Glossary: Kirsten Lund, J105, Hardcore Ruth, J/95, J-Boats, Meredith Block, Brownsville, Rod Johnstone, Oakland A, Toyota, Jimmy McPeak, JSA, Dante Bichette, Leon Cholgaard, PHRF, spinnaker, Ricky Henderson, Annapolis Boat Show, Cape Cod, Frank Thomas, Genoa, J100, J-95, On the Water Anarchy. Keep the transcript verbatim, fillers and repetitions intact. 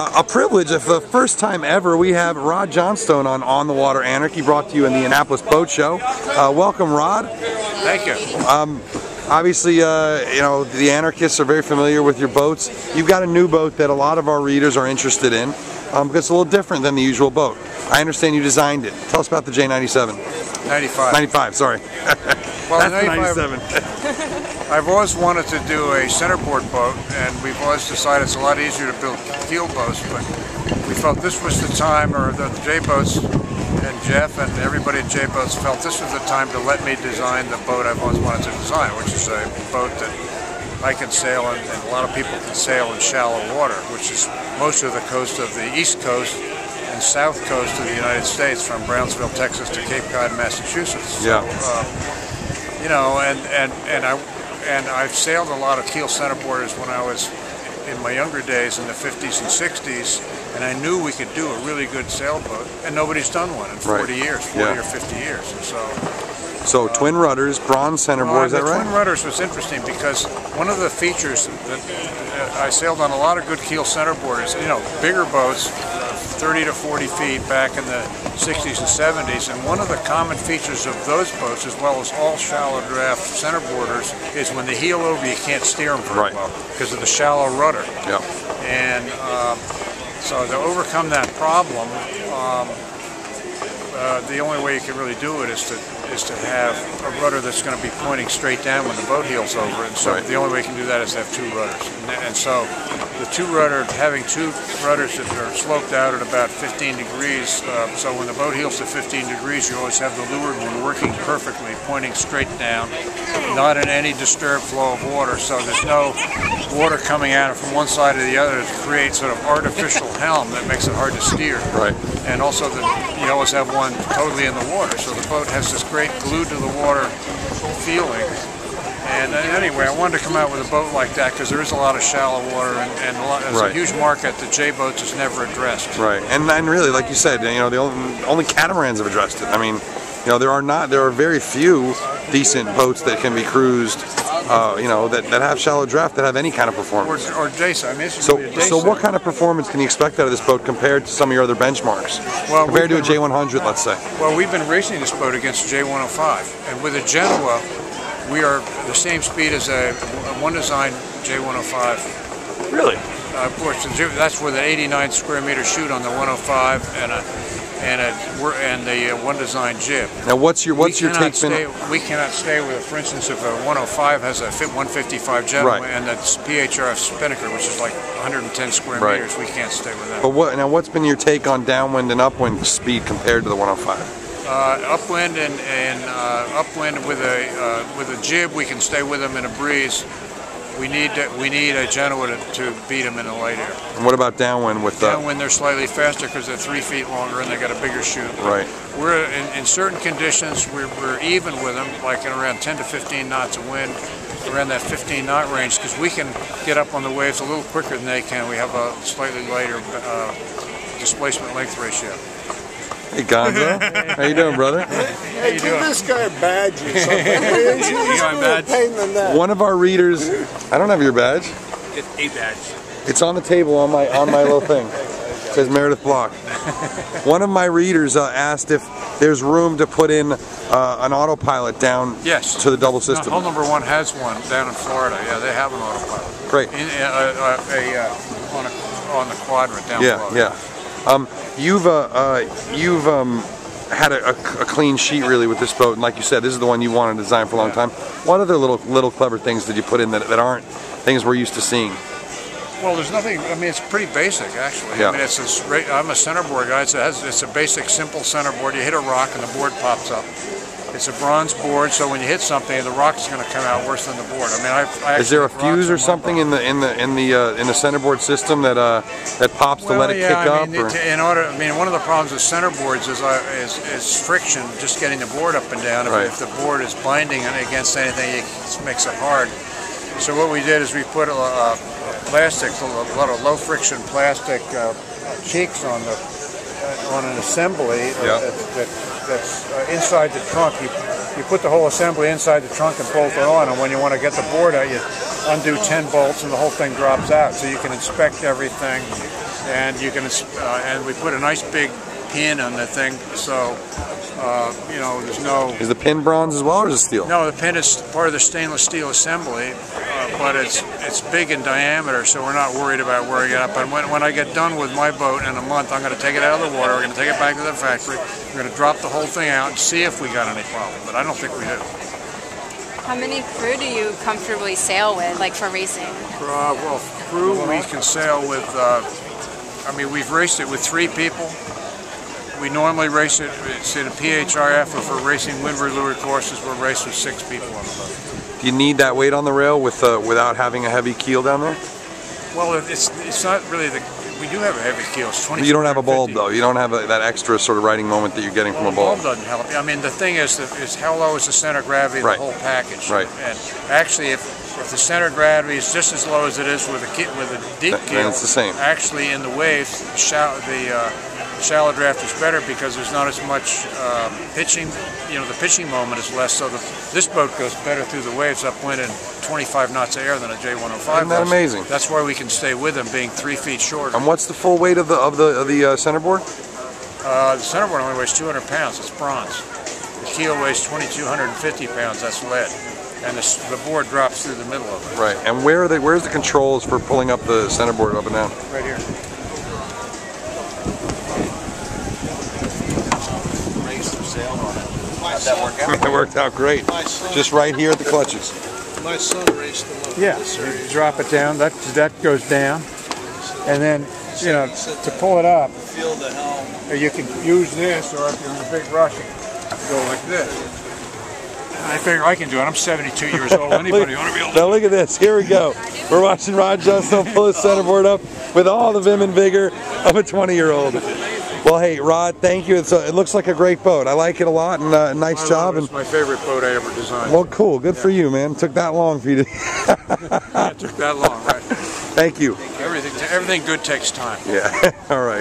uh, a privilege of the first time ever we have Rod Johnstone on On the Water Anarchy, brought to you in the Annapolis Boat Show. Uh, welcome, Rod. Thank you. Um, Obviously, uh, you know, the anarchists are very familiar with your boats. You've got a new boat that a lot of our readers are interested in, um, because it's a little different than the usual boat. I understand you designed it. Tell us about the J ninety-seven. ninety-five. ninety-five, sorry. Well, that's the ninety-seven. I've always wanted to do a centerboard boat, and we've always decided it's a lot easier to build keel boats, but we felt this was the time, or the J-Boats and Jeff and everybody at J-Boats felt this was the time to let me design the boat I've always wanted to design, which is a boat that I can sail in, and a lot of people can sail in shallow water, which is most of the coast of the East Coast and South Coast of the United States, from Brownsville, Texas to Cape Cod, Massachusetts. Yeah. So, um, you know, and, and, and, I, and I've sailed a lot of keel centerboarders when I was in my younger days in the fifties and sixties, and I knew we could do a really good sailboat, and nobody's done one in forty right. years, forty yeah. or fifty years. And so, so uh, twin rudders, bronze centerboard, is that right? Twin rudders was interesting because one of the features that I sailed on a lot of good keel centerboarders, you know, bigger boats, thirty to forty feet back in the sixties and seventies, and one of the common features of those boats, as well as all shallow draft centerboarders, is when they heel over, you can't steer them very right. well because of the shallow rudder. Yeah. And um, so to overcome that problem, um, uh, the only way you can really do it is to is to have a rudder that's going to be pointing straight down when the boat heels over, and so right. the only way you can do that is to have two rudders. And, and so the two rudder, having two rudders that are sloped out at about fifteen degrees, uh, so when the boat heels to fifteen degrees, you always have the leeward one working perfectly, pointing straight down, not in any disturbed flow of water, so there's no water coming at it from one side or the other to create sort of artificial helm that makes it hard to steer. Right. And also the, you always have one totally in the water, so the boat has this great glued to the water feeling. And anyway, I wanted to come out with a boat like that because there is a lot of shallow water, and, and a lot, there's right. a huge market that J-Boats has never addressed. Right, and and really, like you said, you know, the only, only catamarans have addressed it. I mean, you know, there are not, there are very few decent boats that can be cruised, uh, you know, that, that have shallow draft, that have any kind of performance. Or, or J S A. I mean, so, J S A. So what kind of performance can you expect out of this boat compared to some of your other benchmarks? Well, compared to a J one hundred, let's say. Well, we've been racing this boat against J one oh five, and with a Genoa, we are the same speed as a one design J one oh five. Really? Uh, of course, that's with an eighty-nine square meter chute on the one oh five, and a. and a, we're, and the uh, one design jib. Now, what's your what's your take been? We cannot stay with, for instance, if a one oh five has a one fifty-five Genoa right. and the P H R F Spinnaker, which is like one hundred ten square meters, we can't stay with that. But what now? What's been your take on downwind and upwind speed compared to the one oh five? Uh, upwind and, and uh, upwind with a uh, with a jib, we can stay with them in a breeze. We need to, we need a Genoa to, to beat them in the light air. And what about downwind with that? Downwind, they're slightly faster because they're three feet longer and they got a bigger chute. Right. We're in, in certain conditions we're, we're even with them, like in around ten to fifteen knots of wind, around that fifteen knot range, because we can get up on the waves a little quicker than they can. We have a slightly lighter uh, displacement length ratio. Hey Gonzo, how you doing, brother? Hey, give this guy a badge or something. It's a pain in the neck. One of our readers, I don't have your badge. It's a badge. It's on the table on my on my little thing. It says Meredith Block. One of my readers uh, asked if there's room to put in uh, an autopilot down yes. to the double system. No, hull number one has one down in Florida. Yeah, they have an autopilot. Great. In, uh, uh, a, uh, on, a, on the quadrant down yeah, below. Yeah, yeah. Um, you've uh, uh, you've um, had a, a, a clean sheet really with this boat, and like you said, this is the one you wanted to design for a long yeah. time. What other little little clever things did you put in that, that aren't things we're used to seeing? Well, there's nothing. I mean, it's pretty basic actually. Yeah. I mean, it's a, I'm a centerboard guy. It's a, it's a basic, simple centerboard. You hit a rock, and the board pops up. It's a bronze board, so when you hit something, the rock's going to come out worse than the board. I mean, I've, I is there a fuse or something in the in the in the uh, in the centerboard system that uh, that pops well, to let it yeah, kick I mean, up? Or? It, in order, I mean, one of the problems with centerboards is, uh, is is friction, just getting the board up and down. Right. If the board is binding against anything, it makes it hard. So what we did is we put a, a plastic, a lot of low friction plastic uh, cheeks on the. on an assembly yeah. that, that, that's uh, inside the trunk. You, you put the whole assembly inside the trunk and bolt it on, and when you want to get the board out, you undo ten bolts and the whole thing drops out, so you can inspect everything and you can uh, and we put a nice big pin on the thing, so uh, you know, there's no. Is the pin bronze as well, or is it steel? No, the pin is part of the stainless steel assembly, uh, but it's it's big in diameter, so we're not worried about wearing it up. And when, when I get done with my boat in a month, I'm going to take it out of the water. We're going to take it back to the factory. We're going to drop the whole thing out and see if we got any problem. But I don't think we do. How many crew do you comfortably sail with, like for racing? Uh, well, crew we can sail with. Uh, I mean, we've raced it with three people. We normally race it, it's in a P H R F, or for racing windward leeward courses, we'll race with six people on the boat. Do you need that weight on the rail with uh, without having a heavy keel down there? Well, it's it's not really the, we do have a heavy keel, it's twenty. You don't have a bulb though, you don't have a, that extra sort of riding moment that you're getting well, from a bulb. The bulb doesn't help. I mean, the thing is, that is how low is the center of gravity of right. the whole package. Right. And actually, if If the center of gravity is just as low as it is with a kit with a deep keel, it's the same. Actually, in the waves, shallow, the uh, shallow draft is better because there's not as much um, pitching. You know, the pitching moment is less. So the, this boat goes better through the waves upwind in twenty-five knots of air than a J one oh five. Isn't that amazing? That's why we can stay with them, being three feet shorter. And what's the full weight of the of the of the uh, centerboard? Uh, the centerboard only weighs two hundred pounds. It's bronze. The keel weighs twenty-two fifty pounds. That's lead. And the, the board drops through the middle of it. Right. And where are they? Where's the controls for pulling up the centerboard up and down? Right here. Raised the sail on it. How'd that work out? It worked out great. Just right here at the clutches. My son raised the load. Yeah. You drop it down. That that goes down, and then you know to pull it up. Feel the helm. You can use this, or if you're in a big rush, you can go like this. I figure I can do it. I'm seventy-two years old. Anybody ought to be able to. Now look at this. Here we go. We're watching Rod Johnstone pull his centerboard up with all the vim and vigor of a twenty-year-old. Well, hey, Rod, thank you. It's a, it looks like a great boat. I like it a lot, and uh, nice I job. It's my favorite boat I ever designed. Well, cool. Good yeah. for you, man. It took that long for you to. Yeah, it took that long, right? Thank you. Everything, everything good takes time. Yeah. All right.